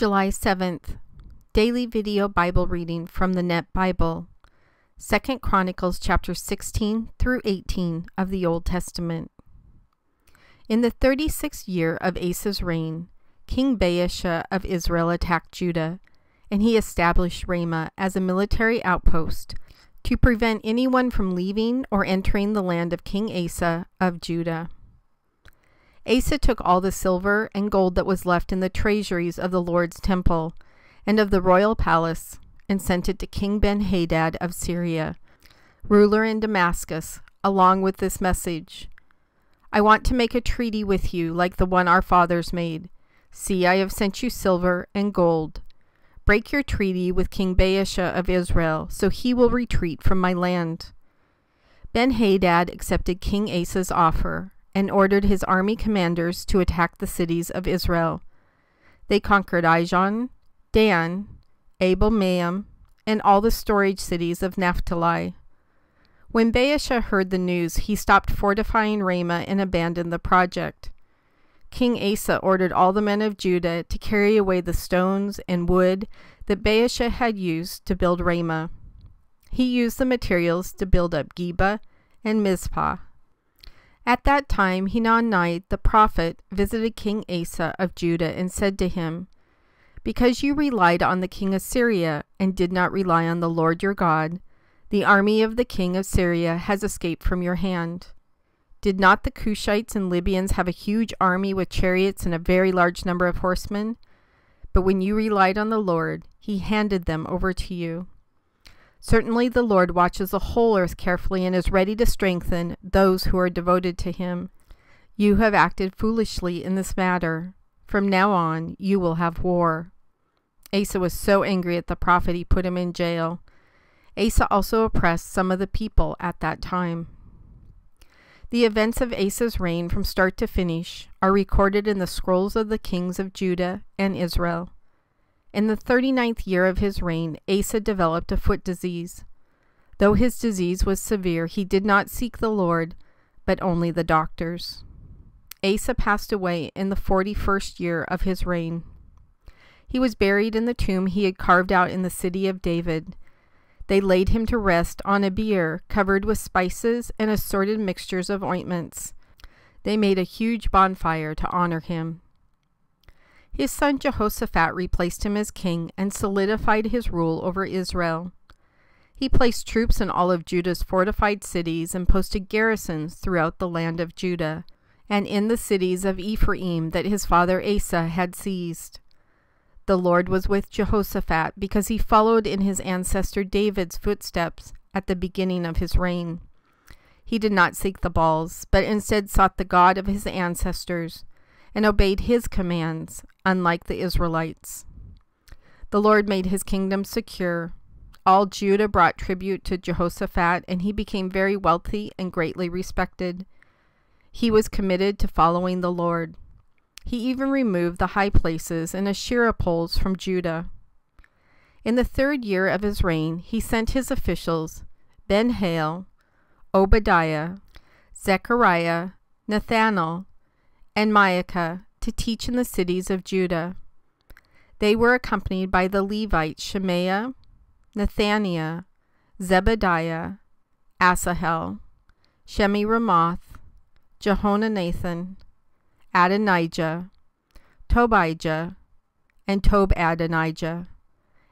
July 7th, Daily Video Bible Reading from the NET Bible, Second Chronicles chapter 16 through 18 of the Old Testament. In the 36th year of Asa's reign, King Baasha of Israel attacked Judah, and he established Ramah as a military outpost to prevent anyone from leaving or entering the land of King Asa of Judah. Asa took all the silver and gold that was left in the treasuries of the Lord's temple and of the royal palace, and sent it to King Ben-Hadad of Syria, ruler in Damascus, along with this message: "I want to make a treaty with you like the one our fathers made. See, I have sent you silver and gold. Break your treaty with King Baasha of Israel, so he will retreat from my land." Ben-Hadad accepted King Asa's offer and ordered his army commanders to attack the cities of Israel. They conquered Ijon, Dan, Abel Maim, and all the storage cities of Naphtali. When Baasha heard the news, he stopped fortifying Ramah and abandoned the project. King Asa ordered all the men of Judah to carry away the stones and wood that Baasha had used to build Ramah. He used the materials to build up Geba and Mizpah. At that time, Hanani the prophet visited King Asa of Judah and said to him, "Because you relied on the king of Syria and did not rely on the Lord your God, the army of the king of Syria has escaped from your hand. Did not the Cushites and Libyans have a huge army with chariots and a very large number of horsemen? But when you relied on the Lord, he handed them over to you. Certainly the Lord watches the whole earth carefully and is ready to strengthen those who are devoted to him. You have acted foolishly in this matter. From now on, you will have war." Asa was so angry at the prophet, he put him in jail. Asa also oppressed some of the people at that time. The events of Asa's reign from start to finish are recorded in the scrolls of the kings of Judah and Israel. In the 39th year of his reign, Asa developed a foot disease. Though his disease was severe, he did not seek the Lord, but only the doctors. Asa passed away in the 41st year of his reign. He was buried in the tomb he had carved out in the city of David. They laid him to rest on a bier covered with spices and assorted mixtures of ointments. They made a huge bonfire to honor him. His son Jehoshaphat replaced him as king and solidified his rule over Israel. He placed troops in all of Judah's fortified cities and posted garrisons throughout the land of Judah and in the cities of Ephraim that his father Asa had seized. The Lord was with Jehoshaphat because he followed in his ancestor David's footsteps at the beginning of his reign. He did not seek the Baals, but instead sought the God of his ancestors and obeyed his commands, unlike the Israelites. The Lord made his kingdom secure. All Judah brought tribute to Jehoshaphat, and he became very wealthy and greatly respected. He was committed to following the Lord. He even removed the high places and Asherah poles from Judah. In the 3rd year of his reign, he sent his officials, Ben-Hael, Obadiah, Zechariah, Nathanael, and Maaca, to teach in the cities of Judah. They were accompanied by the Levites Shemaiah, Nethaniah, Zebadiah, Asahel, Shemiramoth, Jehonathan, Adonijah, Tobijah, and Tobadonijah,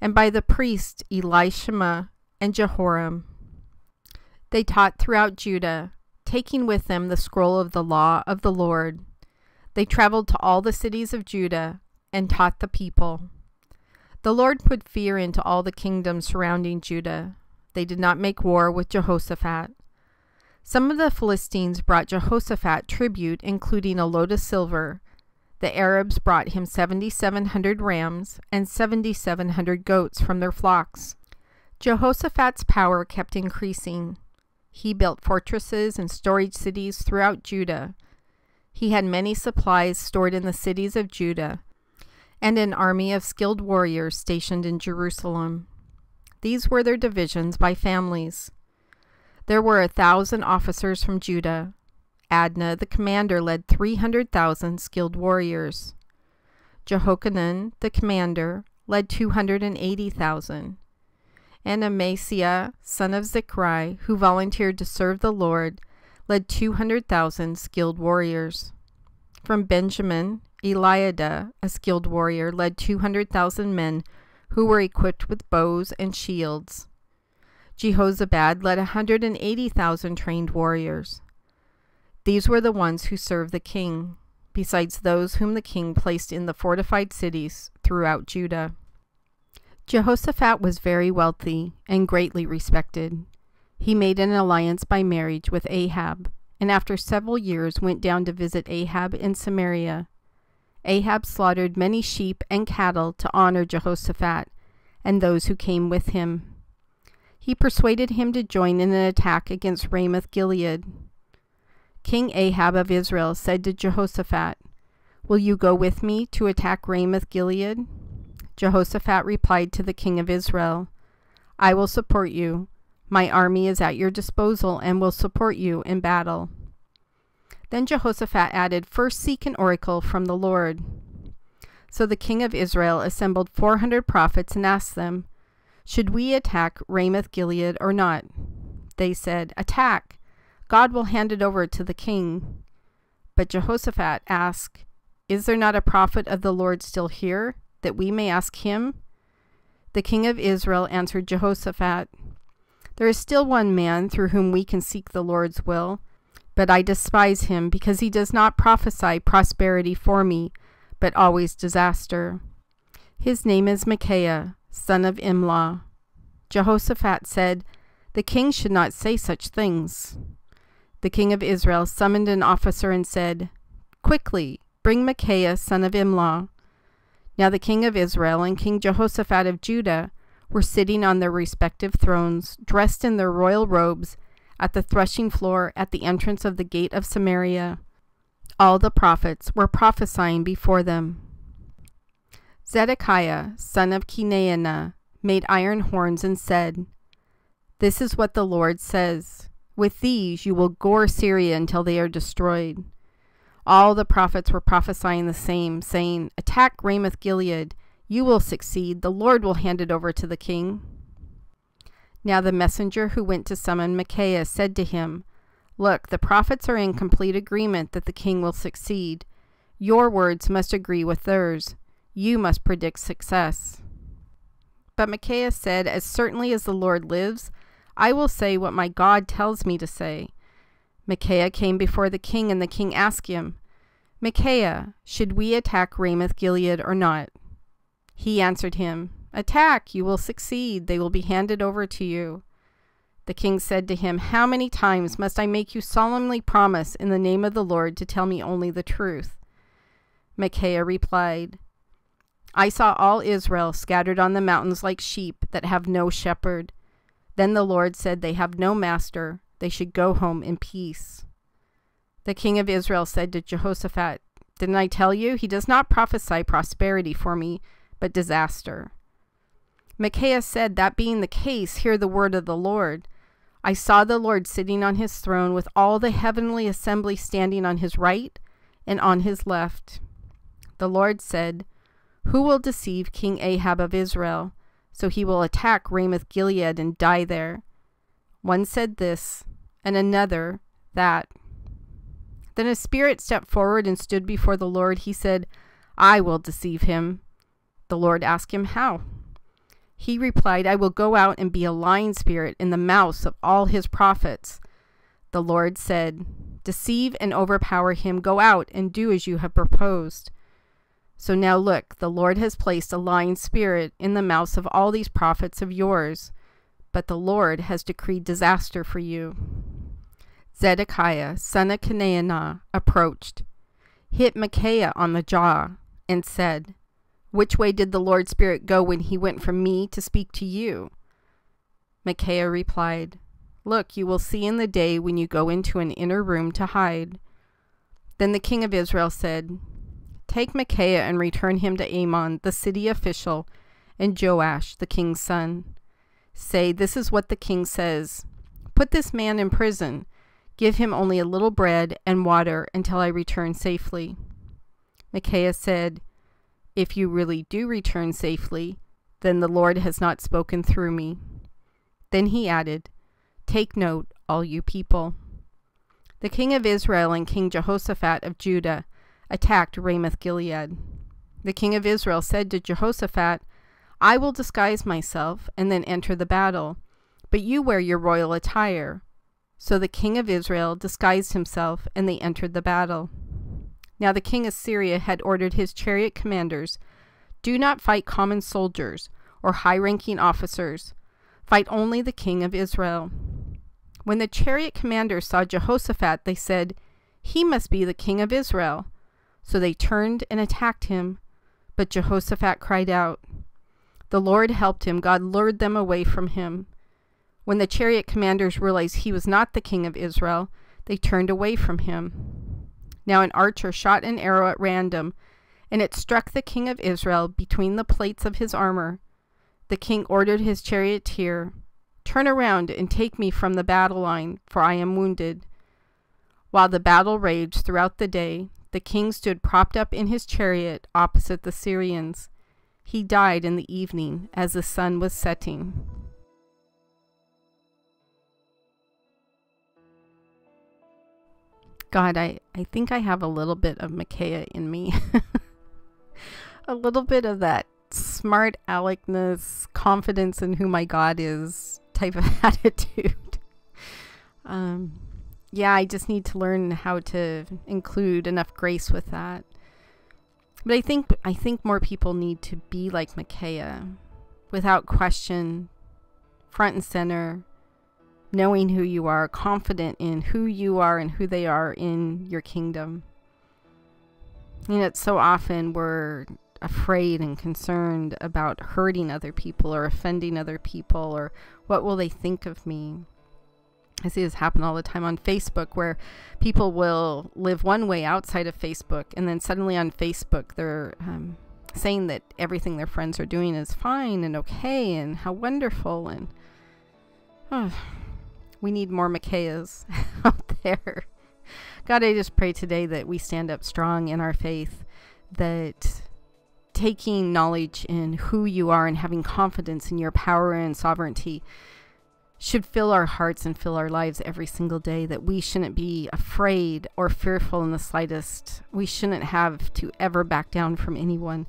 and by the priests Elishama and Jehoram. They taught throughout Judah, taking with them the scroll of the law of the Lord. They traveled to all the cities of Judah and taught the people. The Lord put fear into all the kingdoms surrounding Judah. They did not make war with Jehoshaphat. Some of the Philistines brought Jehoshaphat tribute, including a load of silver. The Arabs brought him 7,700 rams and 7,700 goats from their flocks. Jehoshaphat's power kept increasing. He built fortresses and storage cities throughout Judah. He had many supplies stored in the cities of Judah, and an army of skilled warriors stationed in Jerusalem. These were their divisions by families. There were 1,000 officers from Judah. Adnah the commander led 300,000 skilled warriors. Jehochanan, the commander, led 280,000. And Amasiah, son of Zichri, who volunteered to serve the Lord, led 200,000 skilled warriors. From Benjamin, Eliada, a skilled warrior, led 200,000 men who were equipped with bows and shields. Jehozabad led 180,000 trained warriors. These were the ones who served the king, besides those whom the king placed in the fortified cities throughout Judah. Jehoshaphat was very wealthy and greatly respected. He made an alliance by marriage with Ahab, and after several years went down to visit Ahab in Samaria. Ahab slaughtered many sheep and cattle to honor Jehoshaphat and those who came with him. He persuaded him to join in an attack against Ramoth Gilead. King Ahab of Israel said to Jehoshaphat, "Will you go with me to attack Ramoth Gilead?" Jehoshaphat replied to the king of Israel, "I will support you. My army is at your disposal and will support you in battle." Then Jehoshaphat added, "First seek an oracle from the Lord." So the king of Israel assembled 400 prophets and asked them, "Should we attack Ramoth Gilead or not?" They said, "Attack! God will hand it over to the king." But Jehoshaphat asked, "Is there not a prophet of the Lord still here, that we may ask him?" The king of Israel answered Jehoshaphat, "There is still one man through whom we can seek the Lord's will, but I despise him because he does not prophesy prosperity for me, but always disaster. His name is Micaiah, son of Imla." Jehoshaphat said, "The king should not say such things." The king of Israel summoned an officer and said, "Quickly, bring Micaiah, son of Imla." Now the king of Israel and King Jehoshaphat of Judah were sitting on their respective thrones, dressed in their royal robes, at the threshing floor at the entrance of the gate of Samaria. All the prophets were prophesying before them. Zedekiah, son of Kenaanah, made iron horns and said, "This is what the Lord says, with these you will gore Syria until they are destroyed." All the prophets were prophesying the same, saying, "Attack Ramoth Gilead. You will succeed. The Lord will hand it over to the king." Now the messenger who went to summon Micaiah said to him, "Look, the prophets are in complete agreement that the king will succeed. Your words must agree with theirs. You must predict success." But Micaiah said, "As certainly as the Lord lives, I will say what my God tells me to say." Micaiah came before the king, and the king asked him, "Micaiah, should we attack Ramoth Gilead or not?" He answered him, "Attack, you will succeed. They will be handed over to you." The king said to him, "How many times must I make you solemnly promise in the name of the Lord to tell me only the truth?" Micaiah replied, "I saw all Israel scattered on the mountains like sheep that have no shepherd. Then the Lord said, 'They have no master. They should go home in peace.'" The king of Israel said to Jehoshaphat, "Didn't I tell you? He does not prophesy prosperity for me, but disaster." Micaiah said, "That being the case, hear the word of the Lord. I saw the Lord sitting on his throne with all the heavenly assembly standing on his right and on his left. The Lord said, 'Who will deceive King Ahab of Israel? So he will attack Ramoth Gilead and die there.' One said this, and another that." Then a spirit stepped forward and stood before the Lord. He said, "I will deceive him." The Lord asked him, "How?" He replied, "I will go out and be a lying spirit in the mouths of all his prophets." The Lord said, "Deceive and overpower him. Go out and do as you have proposed." So now look, the Lord has placed a lying spirit in the mouths of all these prophets of yours, but the Lord has decreed disaster for you." Zedekiah, son of Kenaanah, approached, hit Micaiah on the jaw, and said, "Which way did the Lord's Spirit go when he went from me to speak to you?" Micaiah replied, "Look, you will see in the day when you go into an inner room to hide." Then the king of Israel said, "Take Micaiah and return him to Amon, the city official, and Joash, the king's son. Say, 'This is what the king says. Put this man in prison. Give him only a little bread and water until I return safely.'" Micaiah said, If you really do return safely, then the Lord has not spoken through me. Then he added, Take note, all you people. The king of Israel and King Jehoshaphat of Judah attacked Ramoth Gilead. The king of Israel said to Jehoshaphat, I will disguise myself and then enter the battle, but you wear your royal attire. So the king of Israel disguised himself, and they entered the battle. Now the king of Syria had ordered his chariot commanders, Do not fight common soldiers or high-ranking officers. Fight only the king of Israel. When the chariot commanders saw Jehoshaphat, they said, He must be the king of Israel. So they turned and attacked him. But Jehoshaphat cried out. The Lord helped him. God lured them away from him. When the chariot commanders realized he was not the king of Israel, they turned away from him. Now an archer shot an arrow at random, and it struck the king of Israel between the plates of his armor. The king ordered his charioteer, Turn around and take me from the battle line, for I am wounded. While the battle raged throughout the day, the king stood propped up in his chariot opposite the Syrians. He died in the evening as the sun was setting. God, I think I have a little bit of Micaiah in me. A little bit of that smart aleckness, confidence in who my God is type of attitude. Yeah, I just need to learn how to include enough grace with that. But I think more people need to be like Micaiah, without question, front and center, knowing who you are, confident in who you are and who they are in your kingdom. You know, it's so often we're afraid and concerned about hurting other people or offending other people or what will they think of me. I see this happen all the time on Facebook, where people will live one way outside of Facebook, and then suddenly on Facebook they're saying that everything their friends are doing is fine and okay and how wonderful, and we need more Micaiahs out there. God, I just pray today that we stand up strong in our faith, that taking knowledge in who you are and having confidence in your power and sovereignty should fill our hearts and fill our lives every single day, that we shouldn't be afraid or fearful in the slightest. We shouldn't have to ever back down from anyone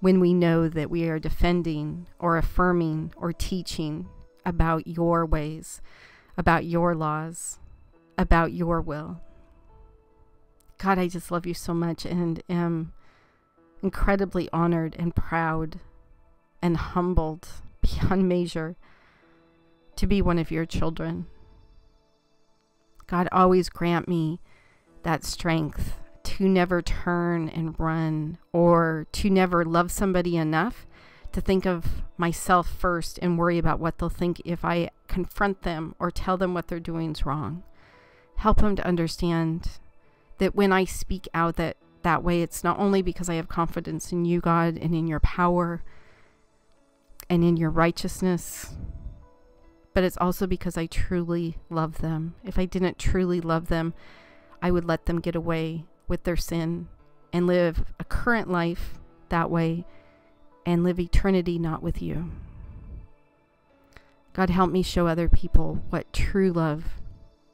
when we know that we are defending or affirming or teaching about your ways, about your laws, about your will. God, I just love you so much and am incredibly honored and proud and humbled beyond measure to be one of your children. God, always grant me that strength to never turn and run, or to never love somebody enough to think of myself first and worry about what they'll think if I confront them or tell them what they're doing is wrong. Help them to understand that when I speak out that way, it's not only because I have confidence in you, God, and in your power and in your righteousness, but it's also because I truly love them. If I didn't truly love them, I would let them get away with their sin and live a current life that way, and live eternity not with you. God, help me show other people what true love,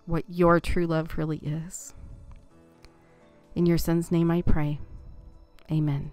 what your true love really is. In your son's name I pray. Amen.